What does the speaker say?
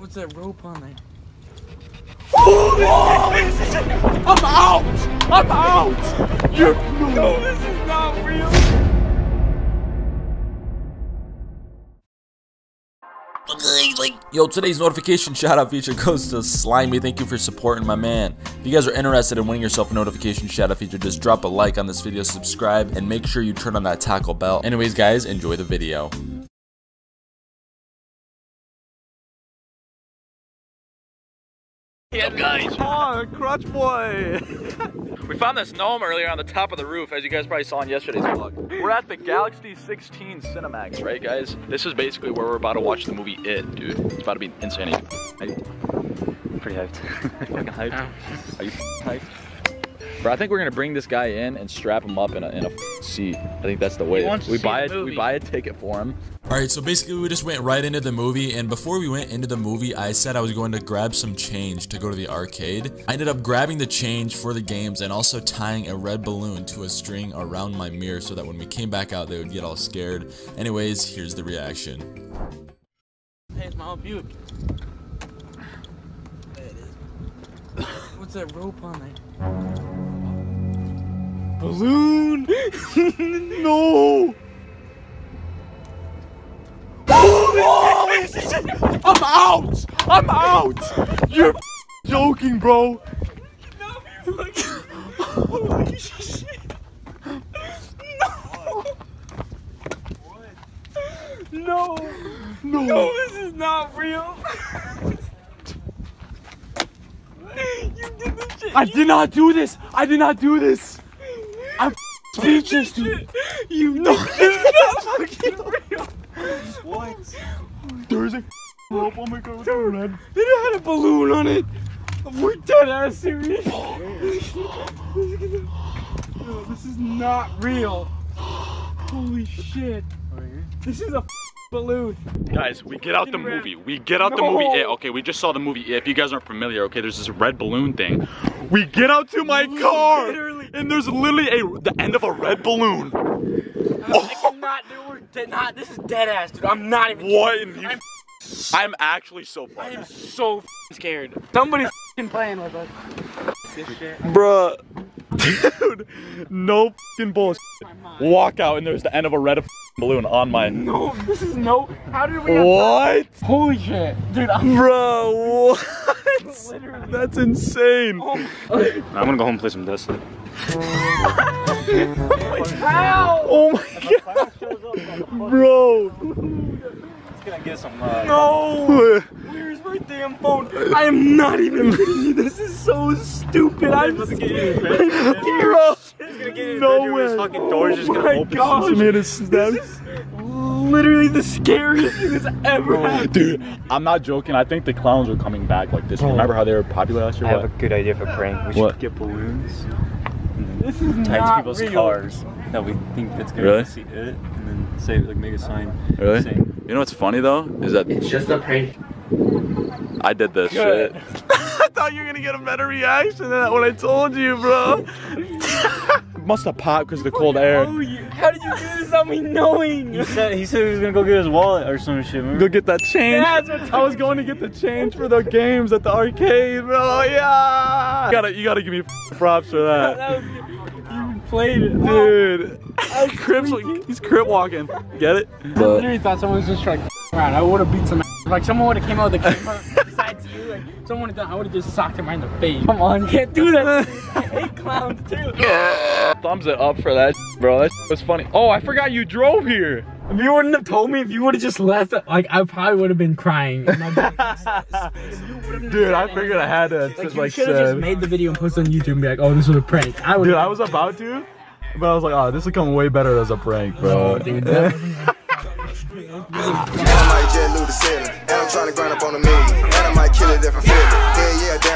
What's that rope on there? Oh, this is it. I'm out! I'm out! You know this is not real! Yo, today's notification shout-out feature goes to Slimy. Thank you for supporting my man. If you guys are interested in winning yourself a notification shout-out feature, just drop a like on this video, subscribe, and make sure you turn on that tackle bell. Anyways, guys, enjoy the video. Yeah, guys! Come on, crotch boy! We found this gnome earlier on the top of the roof, as you guys probably saw in yesterday's vlog. We're at the Galaxy 16 Cinemax, right, guys? This is basically where we're about to watch the movie It, dude. It's about to be insane. I'm pretty hyped. Fucking hyped. Ow. Are you hyped? Bro, I think we're gonna bring this guy in and strap him up in a seat. I think that's the way. We buy a ticket for him. Alright, so basically we just went right into the movie, and before we went into the movie, I said I was going to grab some change to go to the arcade. I ended up grabbing the change for the games and also tying a red balloon to a string around my mirror so that when we came back out, they would get all scared. Anyways, here's the reaction. Hey, it's my old butte. There it is. What's that rope on there? Balloon! No! I'm out! I'm out! You're joking, bro! No, you're looking. Holy shit! No! What? No! No! No, this is not real! You did this shit! I did not do this! I did not do this! I'm speechless, dude! You know it's not fucking real! What? There's a rope. Oh my god, dude, red. They had a balloon on it. We're dead ass serious. No, this is not real. Holy shit. This is a balloon. Guys, we get out the movie. We get out the movie It. Okay, we just saw the movie It. If you guys aren't familiar, okay, there's this red balloon thing. We get out to my car, literally. And there's literally the end of a red balloon. This is dead ass, dude. I'm not even. What? I'm actually so fucking. I am so scared. Somebody's playing with us. This shit. Bruh. Dude. No fucking bullshit. Walk out and there's the end of a red balloon on my. No, this is no. How did we. What? Holy shit. Dude, I'm. Bro, what? Literally. That's insane. Oh okay. I'm gonna go home and play some Destiny. Oh my god. Bro! It's gonna get some love. No! Where's my damn phone? I am not even kidding you. This is so stupid. I'm scared. Bro! No way. His fucking door's just gonna open. Oh my gosh. This is literally the scariest thing that's ever happened. Dude, I'm not joking. I think the clowns are coming back like this. Remember how they were popular last year? I have a good idea for a prank. We should get balloons. This is not people's cars. No, we think that's gonna see It, and then say like make a sign. Really? Saying, you know what's funny though is that it's just a prank. I did this shit. I thought you were gonna get a better reaction than that when I told you, bro. Must have popped because of the cold air. How did you do this without me knowing? He said he was gonna go get his wallet or some shit. Remember? Go get that change. I was going to get the change for the games at the arcade, bro. Yeah. You gotta give me props for that. Played it, dude. Oh, he's crip walking. Get it? I literally thought someone was just trying to around. I would have beat some ass. Like someone would have came out with the camera besides you. Like someone would have done. I would have just socked him right in the face. Come on, can't do that. I hate clowns too. Thumbs it up for that, bro. That was funny. Oh, I forgot you drove here. If you wouldn't have told me, if you would have just left, like I probably would have been crying. Dude, I figured I had to. Like, you should have just made the video and posted on YouTube and be like, oh, this was a prank. Dude, I was about to, but I was like, oh, this would come way better as a prank, bro. Dude, I might jet loot the ceiling, and I'm trying to grind up on a million, and I might kill it if I feel it. Yeah, yeah.